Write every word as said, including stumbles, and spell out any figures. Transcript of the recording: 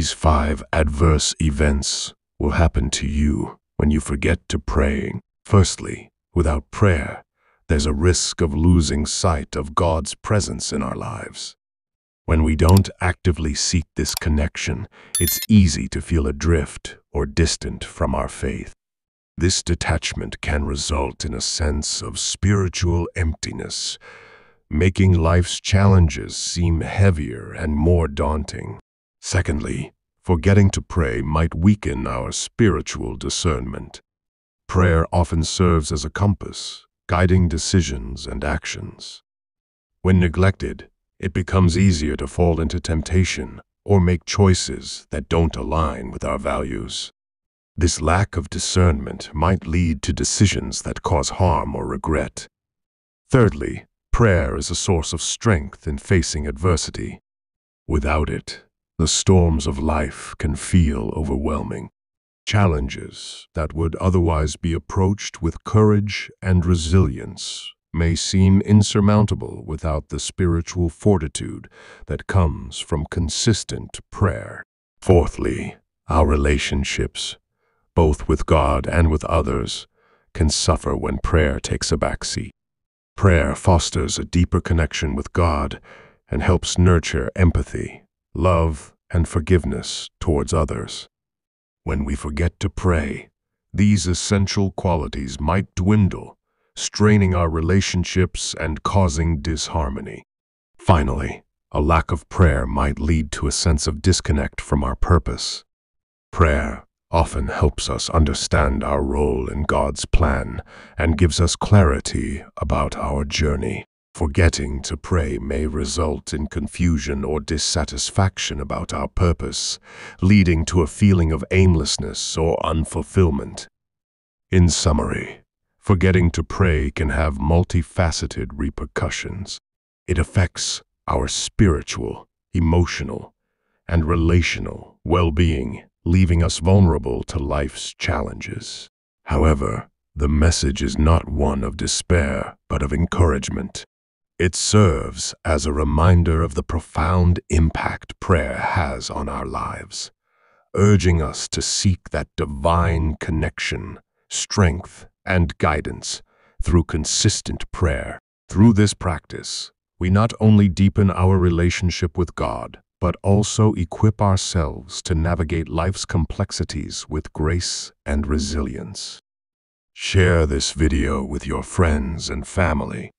These five adverse events will happen to you when you forget to pray. Firstly, without prayer, there's a risk of losing sight of God's presence in our lives. When we don't actively seek this connection, it's easy to feel adrift or distant from our faith. This detachment can result in a sense of spiritual emptiness, making life's challenges seem heavier and more daunting. Secondly, forgetting to pray might weaken our spiritual discernment. Prayer often serves as a compass, guiding decisions and actions. When neglected, it becomes easier to fall into temptation or make choices that don't align with our values. This lack of discernment might lead to decisions that cause harm or regret. Thirdly, prayer is a source of strength in facing adversity. Without it, the storms of life can feel overwhelming. Challenges that would otherwise be approached with courage and resilience may seem insurmountable without the spiritual fortitude that comes from consistent prayer. Fourthly, our relationships, both with God and with others, can suffer when prayer takes a backseat. Prayer fosters a deeper connection with God and helps nurture empathy, love, and forgiveness towards others. When we forget to pray, these essential qualities might dwindle, straining our relationships and causing disharmony. Finally, a lack of prayer might lead to a sense of disconnect from our purpose. Prayer often helps us understand our role in God's plan and gives us clarity about our journey. Forgetting to pray may result in confusion or dissatisfaction about our purpose, leading to a feeling of aimlessness or unfulfillment. In summary, forgetting to pray can have multifaceted repercussions. It affects our spiritual, emotional, and relational well-being, leaving us vulnerable to life's challenges. However, the message is not one of despair, but of encouragement. It serves as a reminder of the profound impact prayer has on our lives, urging us to seek that divine connection, strength, and guidance through consistent prayer. Through this practice, we not only deepen our relationship with God, but also equip ourselves to navigate life's complexities with grace and resilience. Share this video with your friends and family.